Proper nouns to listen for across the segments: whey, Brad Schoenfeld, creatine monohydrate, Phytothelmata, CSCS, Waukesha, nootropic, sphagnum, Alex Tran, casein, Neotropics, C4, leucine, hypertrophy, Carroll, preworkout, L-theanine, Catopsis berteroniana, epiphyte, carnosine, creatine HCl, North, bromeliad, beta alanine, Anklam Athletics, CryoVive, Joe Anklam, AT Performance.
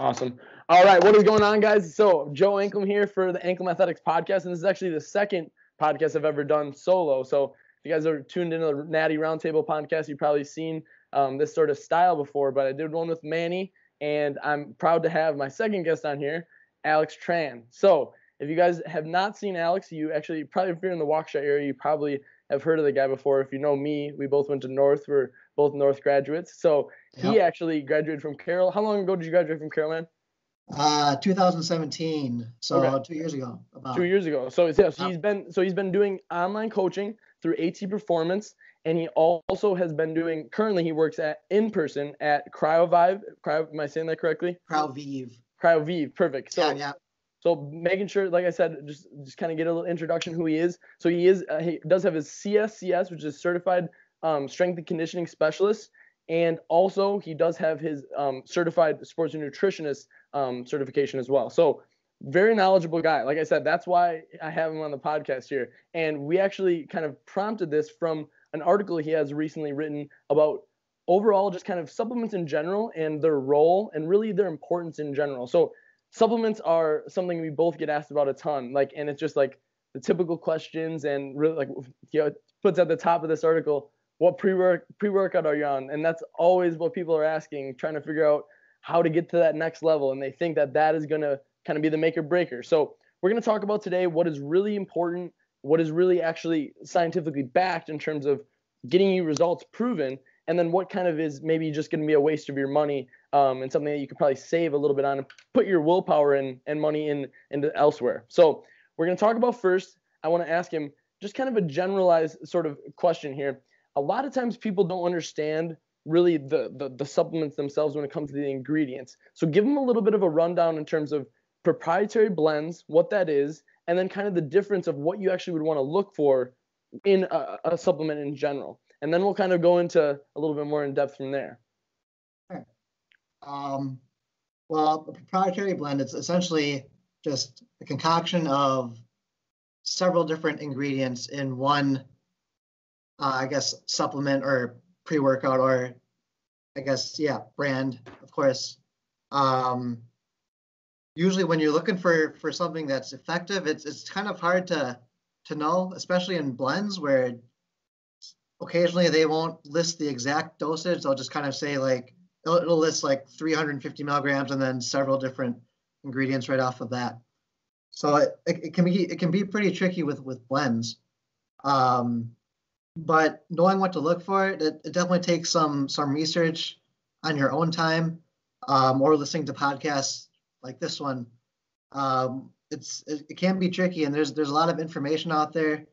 Awesome. All right, what is going on, guys? So Joe Anklam here for the Anklam Athletics podcast, and this is actually the second podcast I've ever done solo. So if you guys are tuned into the Natty Roundtable podcast, you've probably seen this sort of style before, but I did one with Manny, and I'm proud to have my second guest on here, Alex Tran. So if you guys have not seen Alex, you actually probably, if you're in the Waukesha area, you probably have heard of the guy before. If you know me, we both went to North. We're both North graduates. So he actually graduated from Carroll. How long ago did you graduate from Carroll, man? 2017. So okay. 2 years ago. About. 2 years ago. So he's been doing online coaching through AT Performance, and he also has been doing. Currently, he works at in person at CryoVive. Am I saying that correctly? CryoVive. Perfect. So, yeah. So making sure, like I said, just kind of get a little introduction who he is. So he is he does have his CSCS, which is Certified Strength and Conditioning Specialist, and also he does have his Certified Sports and Nutritionist certification as well. So very knowledgeable guy. Like I said, that's why I have him on the podcast here. And we actually kind of prompted this from an article he has recently written about overall just kind of supplements in general and their role and really their importance in general. So supplements are something we both get asked about a ton, like, and it's just like the typical questions, and really, like, you know, it puts at the top of this article, what pre-workout are you on? And that's always what people are asking, trying to figure out how to get to that next level, and they think that that is going to kind of be the make or breaker. So we're going to talk about today what is really important, what is really actually scientifically backed in terms of getting you results proven, and then what kind of is maybe just going to be a waste of your money and something that you could probably save a little bit on and put your willpower and money into elsewhere. So we're going to talk about first, I want to ask him just kind of a generalized sort of question here. A lot of times people don't understand really the supplements themselves when it comes to the ingredients. So give them a little bit of a rundown in terms of proprietary blends, what that is, and then kind of the difference of what you actually would want to look for in a supplement in general. And then we'll kind of go into a little bit more in depth from there. Sure. Well, a proprietary blend is essentially just a concoction of several different ingredients in one, I guess, supplement or pre-workout or, I guess, brand, of course. Usually when you're looking for something that's effective, it's kind of hard to know, especially in blends where occasionally they won't list the exact dosage. They'll just kind of say, like, it'll list like 350 milligrams and then several different ingredients right off of that. So it can be pretty tricky with blends. But knowing what to look for, it definitely takes some research on your own time, or listening to podcasts like this one. It can be tricky, and there's a lot of information out there.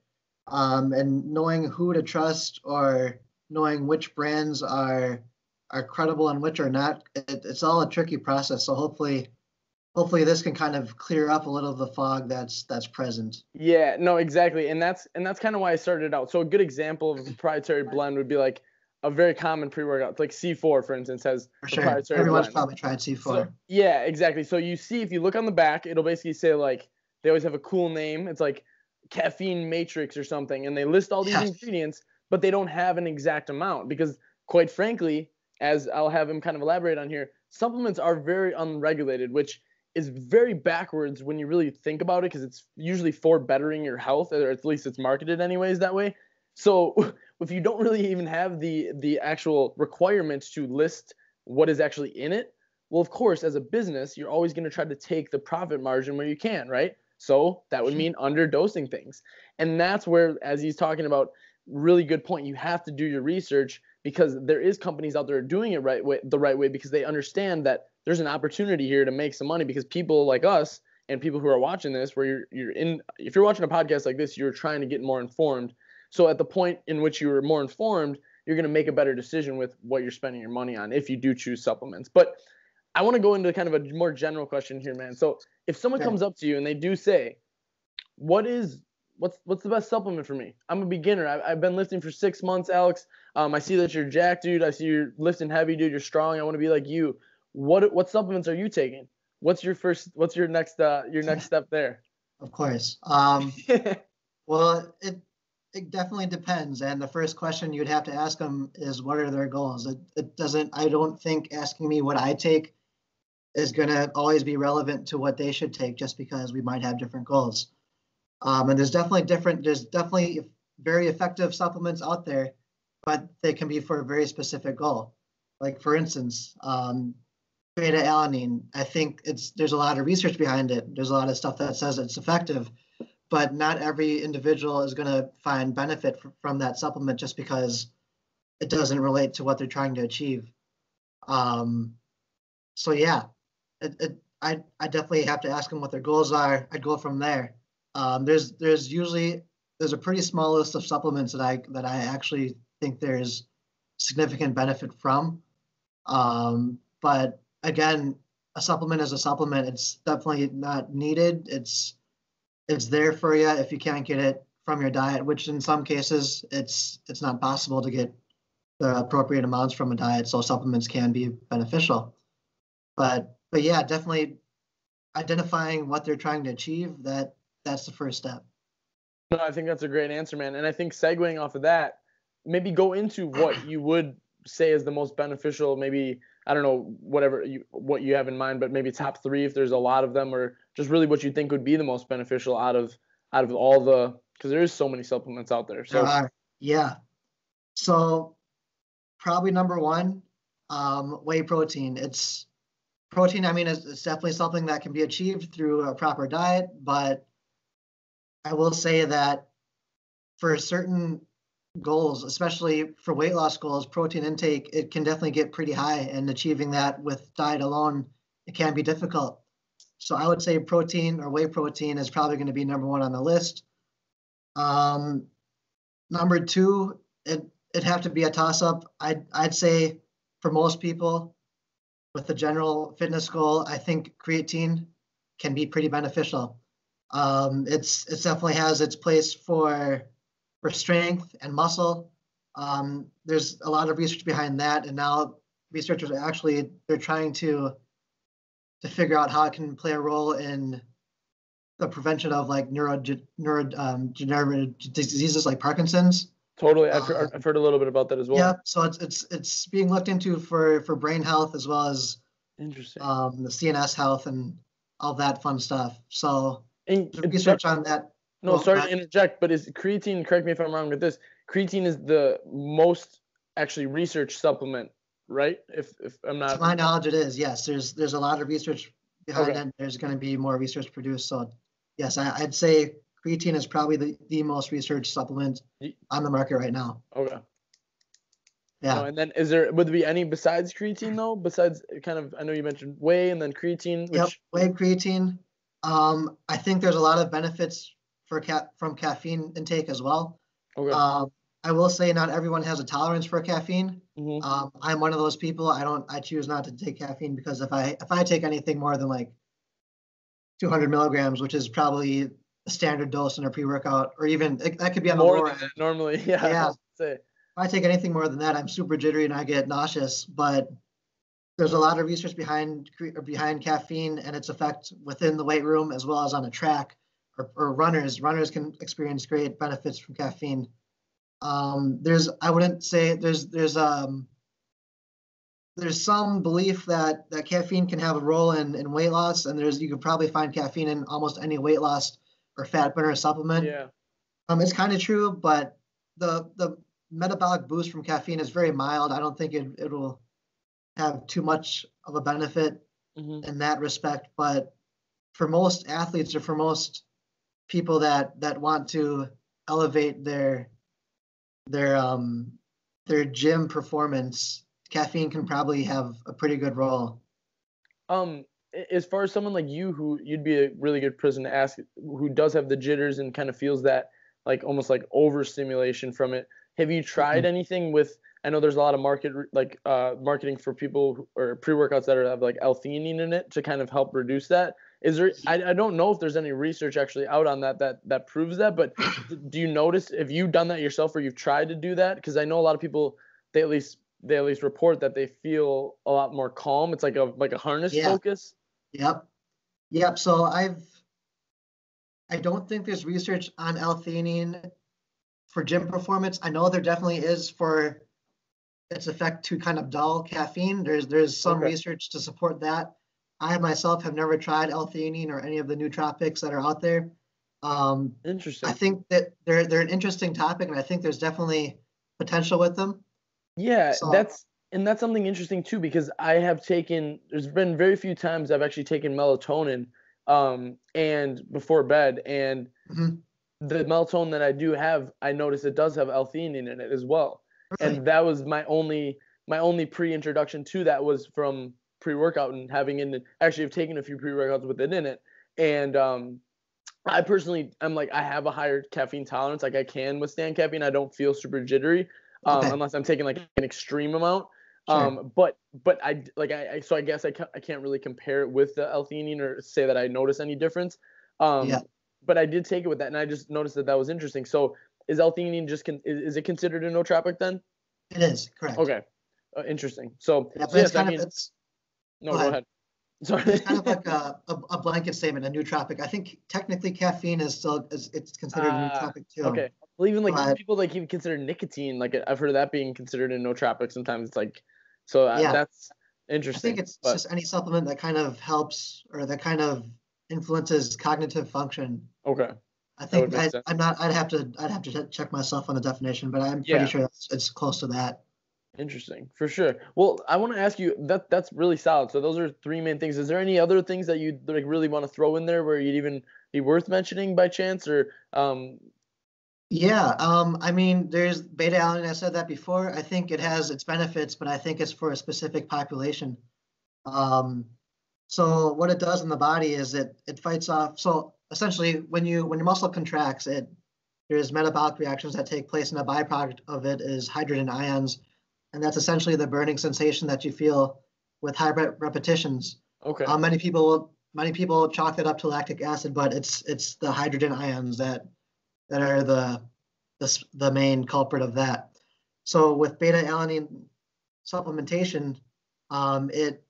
And knowing who to trust or knowing which brands are credible and which are not, it's all a tricky process. So hopefully this can kind of clear up a little of the fog that's present. Yeah, no, exactly. And that's kind of why I started out. So a good example of a proprietary blend would be like a very common pre-workout, like C4, for instance, has proprietary blend. Everyone's probably tried C4. So, yeah, exactly. So you see, if you look on the back, it'll basically say, like, they always have a cool name. It's like caffeine matrix or something, and they list all these ingredients, but they don't have an exact amount, because quite frankly, as I'll have him kind of elaborate on here, supplements are very unregulated, which is very backwards when you really think about it, because it's usually for bettering your health, or at least it's marketed anyways that way. So if you don't really even have the actual requirements to list what is actually in it, well, of course, as a business, you're always going to try to take the profit margin where you can, right? So that would mean underdosing things. And that's where, as he's talking about, really good point, you have to do your research, because there is companies out there doing it the right way, because they understand that there's an opportunity here to make some money, because people like us and people who are watching this, where if you're watching a podcast like this, you're trying to get more informed. So at the point in which you are more informed, you're going to make a better decision with what you're spending your money on if you do choose supplements. But I want to go into kind of a more general question here, man. So if someone comes up to you and they do say, what's the best supplement for me? I'm a beginner. I've been lifting for 6 months, Alex. I see that you're jacked, dude. I see you're lifting heavy, dude. You're strong. I want to be like you. What supplements are you taking? What's your next step there? Of course. Well, it definitely depends. And the first question you'd have to ask them is, what are their goals? I don't think asking me what I take is going to always be relevant to what they should take, just because we might have different goals. And there's definitely very effective supplements out there, but they can be for a very specific goal. Like, for instance, beta alanine. I think there's a lot of research behind it. There's a lot of stuff that says it's effective, but not every individual is going to find benefit from that supplement just because it doesn't relate to what they're trying to achieve. So yeah, I definitely have to ask them what their goals are. I'd go from there. There's a pretty small list of supplements that I actually think there's significant benefit from. But again, a supplement is a supplement. It's definitely not needed. It's there for you if you can't get it from your diet, which in some cases it's not possible to get the appropriate amounts from a diet, so supplements can be beneficial. But yeah, definitely identifying what they're trying to achieve, that's the first step. No, I think that's a great answer, man. And I think segueing off of that, maybe go into what you would say is the most beneficial, maybe, I don't know, whatever what you have in mind, but maybe top three if there's a lot of them, or just really what you think would be the most beneficial out of all the, because there is so many supplements out there. So yeah. So probably number one, whey protein. Protein, I mean, it's definitely something that can be achieved through a proper diet, but I will say that for certain goals, especially for weight loss goals, protein intake, it can definitely get pretty high, and achieving that with diet alone, it can be difficult. So I would say protein or whey protein is probably going to be number one on the list. Number two, it'd have to be a toss-up. I'd say for most people with the general fitness goal, I think creatine can be pretty beneficial. It definitely has its place for strength and muscle. There's a lot of research behind that, and now researchers are actually, they're trying to figure out how it can play a role in the prevention of like neurodegenerative diseases like Parkinson's. Totally, I've heard a little bit about that as well. Yeah, so it's being looked into for brain health as well as interesting the CNS health and all that fun stuff. So research on that. No, sorry to interject, but is creatine, correct me if I'm wrong with this, creatine is the most actually researched supplement, right? If I'm not... To my knowledge, it is, yes. There's a lot of research behind it. There's going to be more research produced. So, yes, I'd say creatine is probably the most researched supplement on the market right now. Okay. Yeah. Oh, and then would there be any besides creatine, though? Besides kind of, I know you mentioned whey and then creatine. Which... Yep, whey, creatine. I think there's a lot of benefits from caffeine intake as well. Okay. I will say not everyone has a tolerance for caffeine. Mm-hmm. I'm one of those people. I choose not to take caffeine because if I take anything more than like 200 milligrams, which is probably a standard dose in a pre-workout, or even that could be on the lower end. Normally, yeah. If I take anything more than that, I'm super jittery and I get nauseous. But there's a lot of research behind caffeine and its effect within the weight room as well as on a track. Or runners. Runners can experience great benefits from caffeine. There's some belief that caffeine can have a role in weight loss, and you could probably find caffeine in almost any weight loss or fat burner supplement. Yeah. It's kind of true, but the metabolic boost from caffeine is very mild. I don't think it will have too much of a benefit in that respect. But for most athletes or for most people that want to elevate their gym performance, caffeine can probably have a pretty good role. As far as someone like you, who you'd be a really good person to ask, who does have the jitters and kind of feels that like almost like overstimulation from it, have you tried anything with? I know there's a lot of marketing for people or pre-workouts that have like L-theanine in it to kind of help reduce that. Is there? I don't know if there's any research actually out on that proves that. But do you notice if you've done that yourself or you've tried to do that? Because I know a lot of people, they at least report that they feel a lot more calm. It's like a harness focus. Yep. So I don't think there's research on L-theanine for gym performance. I know there definitely is for its effect to kind of dull caffeine. There's some research to support that. I myself have never tried L-theanine or any of the nootropics that are out there. Interesting. I think that they're an interesting topic, and I think there's definitely potential with them. Yeah, so that's something interesting too, because I have taken, there's been very few times I've actually taken melatonin and before bed, and the melatonin that I do have, I notice it does have L-theanine in it as well. Really? And that was my only pre-introduction to that was from pre-workout and having in actually have taken a few pre-workouts with it in it. And I personally, I'm like, I have a higher caffeine tolerance. Like I can withstand caffeine. I don't feel super jittery unless I'm taking like an extreme amount. Sure. But I like, so I guess I can't really compare it with the L-theanine or say that I notice any difference. But I did take it with that. And I just noticed that was interesting. So is L-theanine is it considered a nootropic then? It is, correct. Okay. Interesting. So yeah, so yes, go ahead. Sorry. It's kind of like a blanket statement, a nootropic. I think technically caffeine is still it's considered a nootropic too. Okay. Well, even like people like even consider nicotine. Like I've heard of that being considered a nootropic sometimes. It's like, so that's interesting. I think it's just any supplement that kind of helps or that kind of influences cognitive function. Okay. I think I'd have to check myself on the definition, but I'm pretty sure it's close to that. Interesting, for sure. Well, I want to ask you that's really solid. So those are three main things. Is there any other things that you like really want to throw in there where you'd even be worth mentioning by chance, or? I mean, there's beta alanine. I said that before. I think it has its benefits, but I think it's for a specific population. So what it does in the body is it fights off. So essentially, when your muscle contracts, there's metabolic reactions that take place, and a byproduct of it is hydrogen ions. And that's essentially the burning sensation that you feel with high repetitions. Okay. Many people chalk that up to lactic acid, but it's the hydrogen ions that are the main culprit of that. So with beta alanine supplementation, it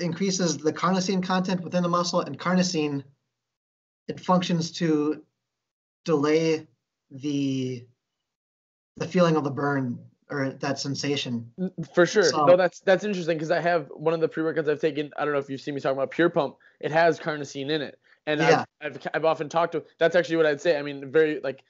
increases the carnosine content within the muscle, and carnosine it functions to delay the feeling of the burn, or that sensation. For sure. So, no, that's interesting, because I have one of the pre-workouts I've taken. I don't know if you've seen me talking about Pure Pump. It has carnosine in it. And I've often talked to, that's actually what I'd say. I mean, very like,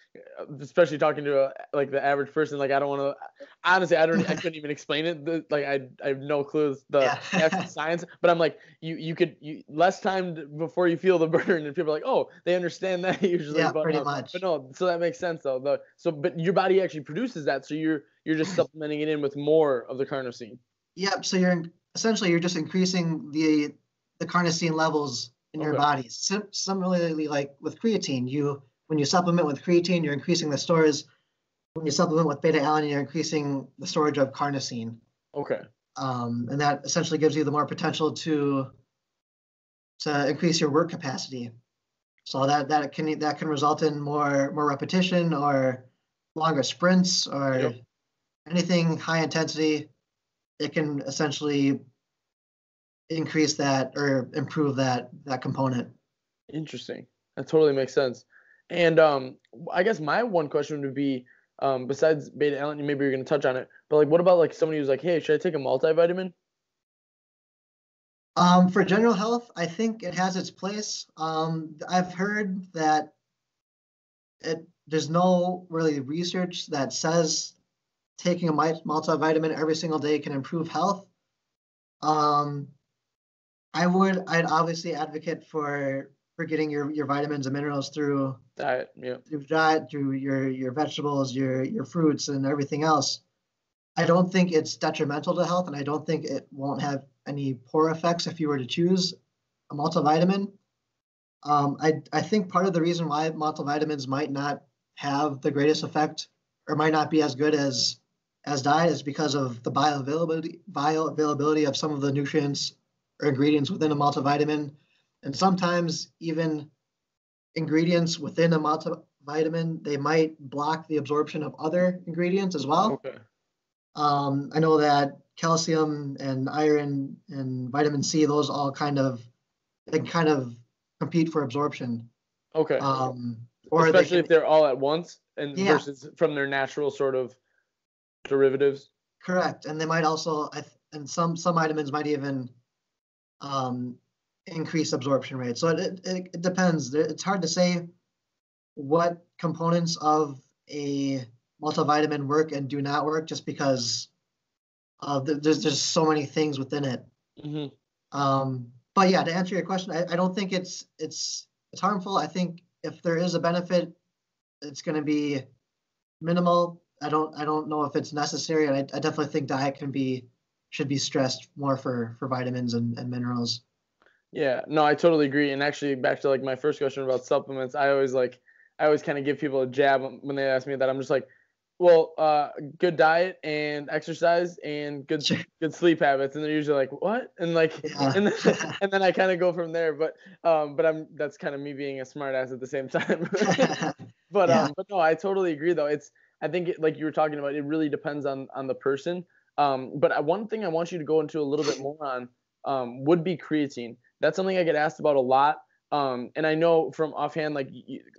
especially talking to like the average person, like I don't want to, honestly, I couldn't even explain it. I have no clue the actual science, but I'm like, you could less time before you feel the burn, and people are like, oh, they understand that usually. Yeah, pretty much. But no, so that makes sense though. But your body actually produces that. So you're just supplementing it in with more of the carnosine. Yep. So you're just increasing the carnosine levels in your body. Similarly, like with creatine, when you supplement with creatine, you're increasing the stores. When you supplement with beta alanine, you're increasing the storage of carnosine. Okay. And that essentially gives you the more potential to increase your work capacity. So that can result in more repetition or longer sprints or anything high intensity. It can essentially increase that or improve that component. Interesting. That totally makes sense. And I guess my one question would be, besides beta alanine, maybe you're going to touch on it, but like, what about like somebody who's like, hey, should I take a multivitamin? For general health, I think it has its place. I've heard that there's no really research that says taking a multivitamin every single day can improve health. I'd obviously advocate for getting your vitamins and minerals through diet, through your vegetables, your fruits, and everything else. I don't think it's detrimental to health, and I don't think it won't have any poor effects if you were to choose a multivitamin. I think part of the reason why multivitamins might not have the greatest effect or might not be as good as diet is because of the bioavailability of some of the nutrients or ingredients within a multivitamin, and sometimes even ingredients within a multivitamin, they might block the absorption of other ingredients as well. Okay. I know that calcium and iron and vitamin C, those all kind of compete for absorption. Okay. Or especially if they're all at once and versus from their natural sort of derivatives. Correct. And they might also, and some vitamins might even increase absorption rate. So it depends. It's hard to say what components of a multivitamin work and do not work, just because there's so many things within it. Mm-hmm. But yeah, to answer your question, I don't think it's harmful. I think if there is a benefit, it's going to be minimal. I don't know if it's necessary, and I definitely think diet should be stressed more for vitamins and minerals. Yeah, no, I totally agree. And actually, back to like my first question about supplements, I always kind of give people a jab when they ask me that. I'm just like, well, good diet and exercise and good sleep habits, and they're usually like, what? And like, yeah. and then I kind of go from there. But that's kind of me being a smart ass at the same time. But yeah. But no, I totally agree though. I think like you were talking about, it really depends on the person. But one thing I want you to go into a little bit more on would be creatine. That's something I get asked about a lot. And I know from offhand, like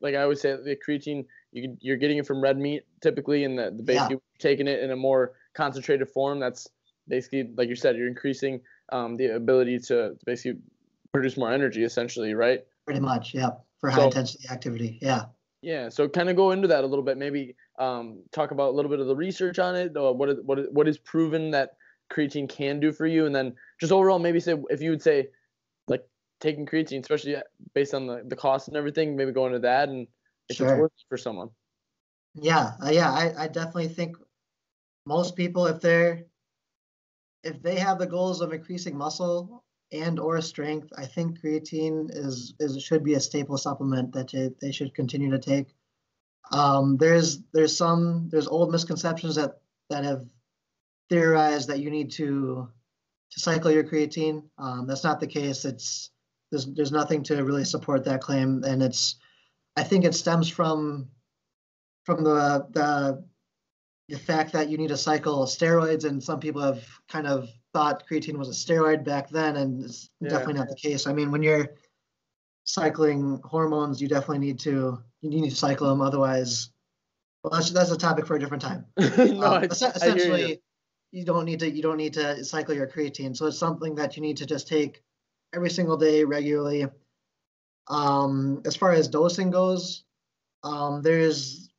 I always say, the creatine, you're getting it from red meat typically, and the basically taking it in a more concentrated form. That's basically, like you said, you're increasing the ability to basically produce more energy, essentially, right? Pretty much, yeah, for high intensity activity, yeah. Yeah, so kind of go into that a little bit, maybe talk about a little bit of the research on it, what is proven that creatine can do for you, and then just overall maybe say, if you would say, like, taking creatine, especially based on the cost and everything, maybe go into that and if it's worth it for someone. Yeah, I definitely think most people, if they have the goals of increasing muscle and or strength, I think creatine should be a staple supplement that they should continue to take. There's old misconceptions that have theorized that you need to cycle your creatine. That's not the case. There's nothing to really support that claim, and I think it stems from the fact that you need to cycle steroids, and some people have kind of thought creatine was a steroid back then, and it's definitely not the case. I mean, when you're cycling hormones, you definitely need to cycle them. Otherwise, well, that's a topic for a different time. Essentially, I hear you don't need to cycle your creatine. So it's something that you need to just take every single day regularly. As far as dosing goes, there's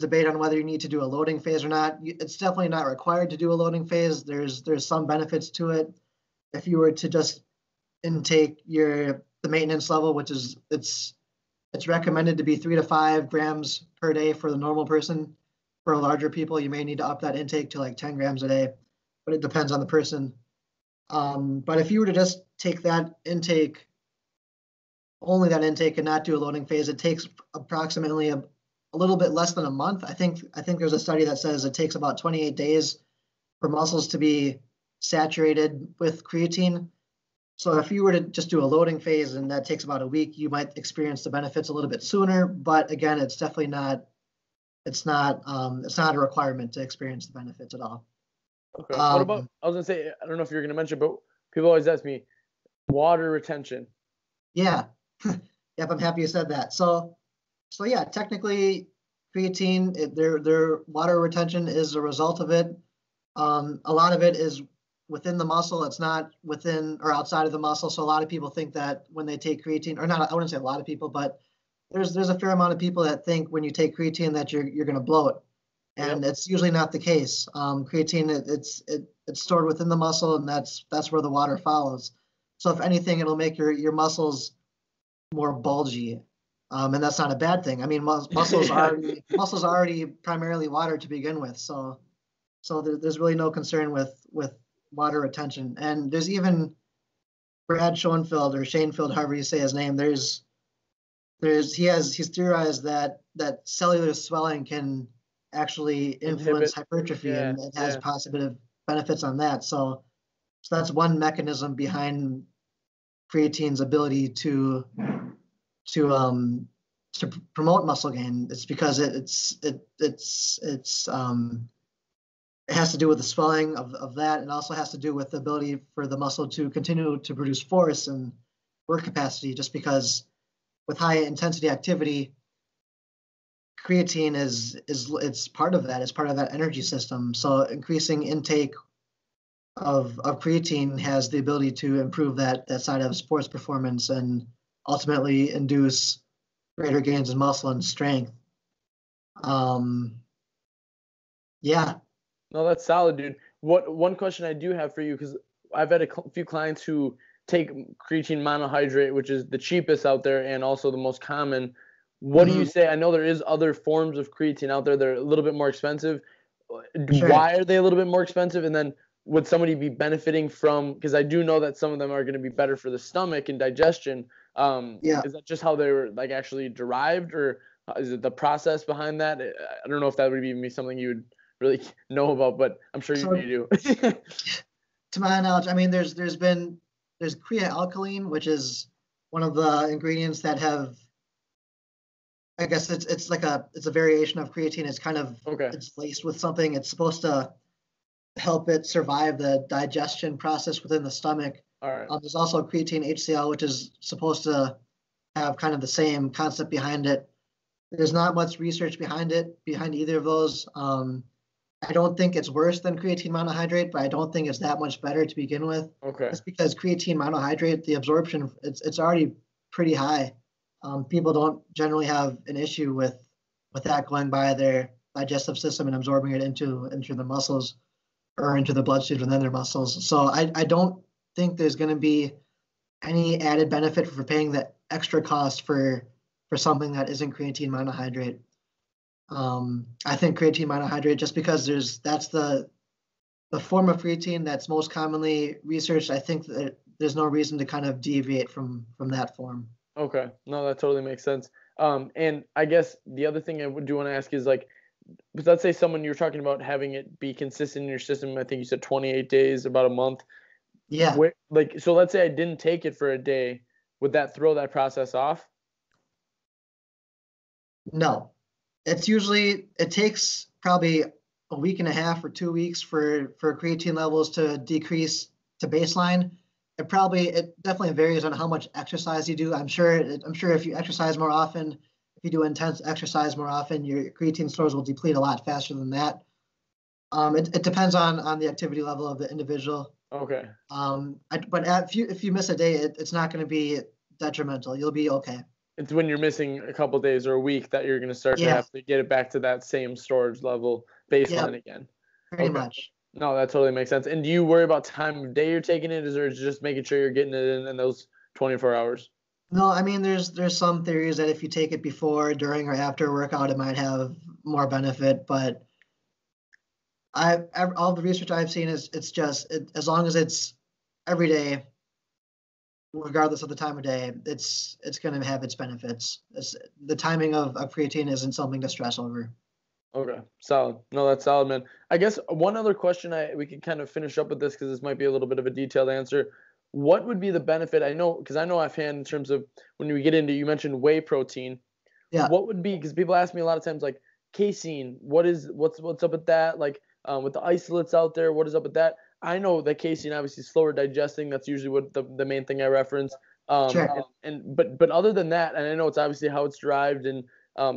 debate on whether you need to do a loading phase or not. It's definitely not required to do a loading phase. There's some benefits to it. If you were to just intake the maintenance level, which is it's recommended to be 3 to 5 grams per day for the normal person. For larger people, you may need to up that intake to like 10 grams a day, but it depends on the person. But if you were to just take that intake, only that intake, and not do a loading phase, it takes approximately a little bit less than a month. I think there's a study that says it takes about 28 days for muscles to be saturated with creatine. So if you were to just do a loading phase, and that takes about a week, you might experience the benefits a little bit sooner. But again, it's definitely not. It's not a requirement to experience the benefits at all. Okay. What about? I was gonna say, I don't know if you're gonna mention, but people always ask me, water retention. Yeah. Yep. I'm happy you said that. So yeah, technically, creatine, their water retention is a result of it. A lot of it is within the muscle. It's not within or outside of the muscle. So a lot of people think that when they take creatine, or not, I wouldn't say a lot of people, but there's a fair amount of people that think when you take creatine that you're going to bloat, and it's usually not the case. Creatine, it's stored within the muscle, and that's where the water follows. So if anything, it'll make your muscles more bulgy. And that's not a bad thing. I mean, muscles are already primarily water to begin with, so there's really no concern with water retention. And there's even Brad Schoenfeld, or Shanefield, however you say his name. He's theorized that cellular swelling can actually influence hypertrophy, and it has positive benefits on that. So that's one mechanism behind creatine's ability to promote muscle gain. It's because it has to do with the swelling of that, and also has to do with the ability for the muscle to continue to produce force and work capacity. Just because with high intensity activity, creatine is part of that. It's part of that energy system. So increasing intake of creatine has the ability to improve that side of sports performance and ultimately induce greater gains in muscle and strength. Yeah. No, that's solid, dude. One question I do have for you, because I've had a few clients who take creatine monohydrate, which is the cheapest out there and also the most common. What do you say? I know there is other forms of creatine out there that are a little bit more expensive. Sure. Why are they a little bit more expensive? And then would somebody be benefiting from, because I do know that some of them are going to be better for the stomach and digestion. Yeah. Is that just how they were like actually derived, or is it the process behind that? I don't know if that would even be something you would really know about, but I'm sure you do. To my knowledge, I mean, there's creatine, which is one of the ingredients that have, I guess it's a variation of creatine. It's kind of, it's laced with something. It's supposed to help it survive the digestion process within the stomach. All right. There's also creatine HCl, which is supposed to have kind of the same concept behind it. There's not much research behind either of those. I don't think it's worse than creatine monohydrate, but I don't think it's that much better to begin with. Okay. That's because creatine monohydrate, the absorption, it's already pretty high. People don't generally have an issue with that going by their digestive system and absorbing it into the muscles or into the bloodstream within their muscles. So I don't think there's going to be any added benefit for paying the extra cost for something that isn't creatine monohydrate. I think creatine monohydrate, just because that's the form of creatine that's most commonly researched, I think that there's no reason to kind of deviate from that form. Okay. No, that totally makes sense. And I guess the other thing I do want to ask is, like, let's say someone, you're talking about having it be consistent in your system. I think you said 28 days, about a month. Yeah. So let's say I didn't take it for a day. Would that throw that process off? No. It takes probably a week and a half or 2 weeks for creatine levels to decrease to baseline. It definitely varies on how much exercise you do. I'm sure if you exercise more often, if you do intense exercise more often, your creatine stores will deplete a lot faster than that. It depends on the activity level of the individual. Okay. But if you miss a day, it's not going to be detrimental. You'll be okay. It's when you're missing a couple of days or a week that you're going to start to have to get it back to that same storage level baseline again. Pretty much. No, that totally makes sense. And do you worry about time of day you're taking it, or is it just making sure you're getting it in those 24 hours? No, I mean, there's some theories that if you take it before, during, or after a workout, it might have more benefit. But all the research I've seen is it's just as long as it's every day, regardless of the time of day, it's going to have its benefits. The timing of creatine isn't something to stress over. Okay, solid. No, that's solid, man. I guess one other question we can kind of finish up with this, because this might be a little bit of a detailed answer. What would be the benefit? I know offhand, in terms of when we get into, you mentioned whey protein. Yeah. What would be, because people ask me a lot of times, like, casein, what's up with that? Like, with the isolates out there, what is up with that? I know that casein obviously is slower digesting. That's usually what the main thing I reference. Sure. But other than that, and I know it's obviously how it's derived and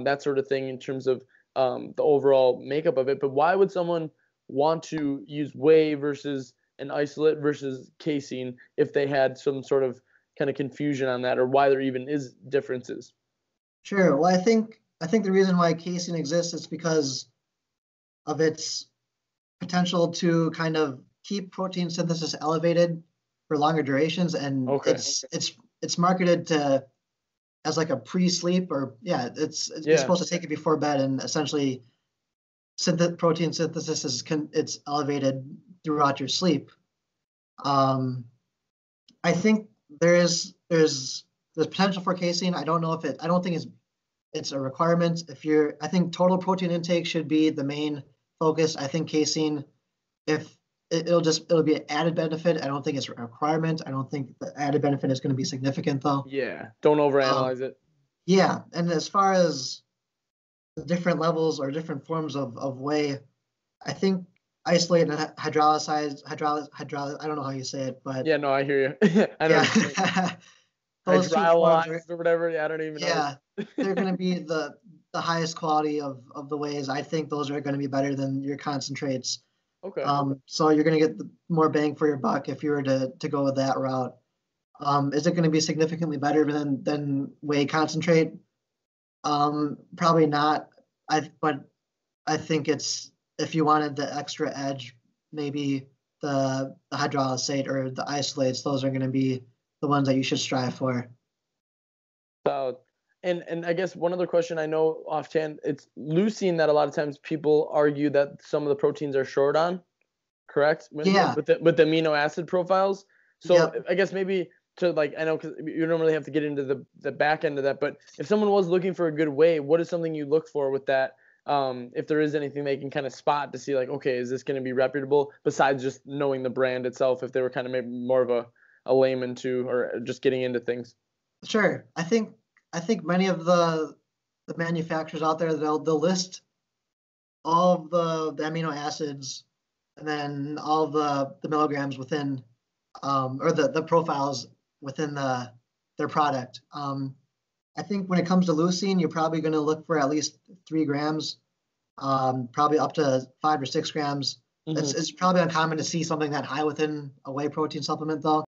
that sort of thing in terms of the overall makeup of it. But why would someone want to use whey versus an isolate versus casein if they had some sort of kind of confusion on that, or why there even is differences? Sure. Well, I think the reason why casein exists is because of its potential to kind of keep protein synthesis elevated for longer durations, and it's marketed to as like a pre-sleep, or you're supposed to take it before bed, and essentially protein synthesis is elevated throughout your sleep. I think there's potential for casein. I don't know if I don't think it's a requirement. I think total protein intake should be the main focus. I think casein, it'll be an added benefit. I don't think it's a requirement. I don't think the added benefit is going to be significant, though. Yeah, don't overanalyze it. Yeah, and as far as the different levels or different forms of whey, I think isolate and hydrolyzed, I don't know how you say it, but... Yeah, no, I hear you. I know. Yeah. Hydrolyzed or whatever, I don't even know. Yeah, they're going to be the highest quality of the wheys. I think those are going to be better than your concentrates. Okay. So you're going to get more bang for your buck if you were to go with that route. Is it going to be significantly better than whey concentrate? Probably not. But I think it's, if you wanted the extra edge, maybe the hydrolysate or the isolates, those are going to be the ones that you should strive for. So, and I guess one other question I know offhand, it's leucine that a lot of times people argue that some of the proteins are short on, correct? Yeah. With the amino acid profiles. So yep. I guess maybe to, like, I know, because you don't really have to get into the back end of that, but if someone was looking for a good way, what is something you look for with that? If there is anything they can kind of spot to see, like, okay, is this going to be reputable besides just knowing the brand itself, if they were kind of maybe more of a layman too, or just getting into things? Sure. I think many of the manufacturers out there, they'll list all of the amino acids and then all of the milligrams within, or the profiles within their product. I think when it comes to leucine, you're probably going to look for at least 3 grams, probably up to 5 or 6 grams. Mm-hmm. It's probably uncommon to see something that high within a whey protein supplement, though.